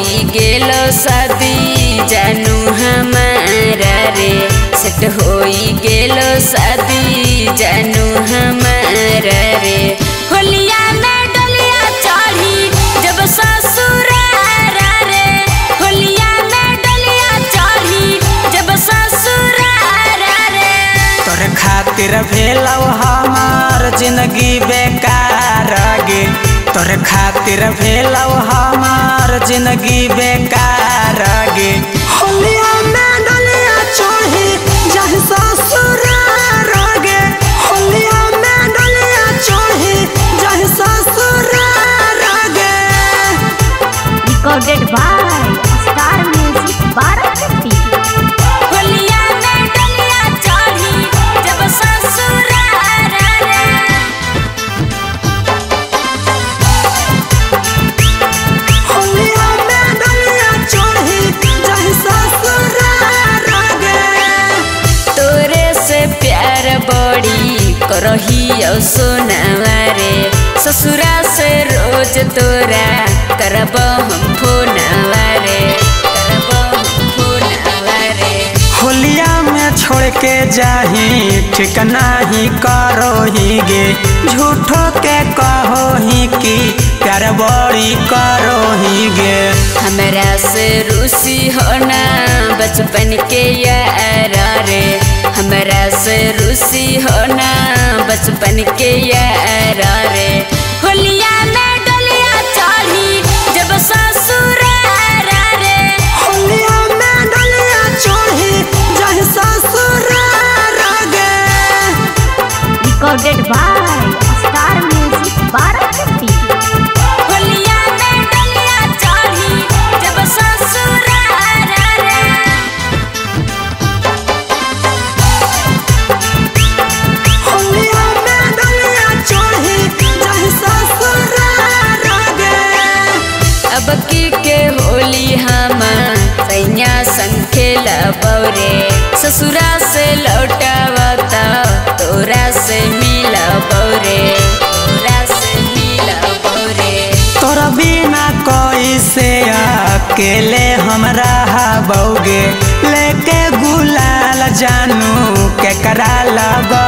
होई गेलो शादी जानू हमारा रे, सेट होई गेलो शादी जानू हमारा रे। होलिया में डोलिया चढ़ी जब ससुर आरा रे, होलिया में डोलिया चढ़ी जब ससुर आरा रे। तोर खातिर भेलौ हमार जिंदगी बेकार गे, तोर खातिर भेलौ हमार जिंदगी बेकार गे। होलिया में डोलिया चढ़ी जब ससुर आरा गे, होलिया में डोलिया चढ़ी जब ससुर आरा गे। Recorded by star music 1250। होलिया में डोलिया चढ़ी जब ससुर आरा रे। करहियो सोनावा रे, ससुरा से रोज तोरा करब हम फोनावा रे, करब हम फोनावा रे। होलिया में छोड़ के जाही ठिकना ही करोही गे, झूठो के कहोही कि प्यार बड़ी करोही गे। हमरा से रूसी होना बचपन के यार रे, हमरा से रूसी होना बचपन के यार रे। होलिया में डोलिया चढ़ी जब ससुर आरा रे, होलिया में डोलिया चढ़ी जब ससुर आरा गे। Recorded by star music 1250। होलिया में डोलिया चढ़ी जब ससुर आरा रे। अबकी के होली हम सैया संग खेलब रे, ससुरा से लौटब तोरा से मिलब रे, तोरा से मिलब रे। तोरा बिना कोई से अकेले हम रहबौगे, लेके गुलाल जानू के करा लब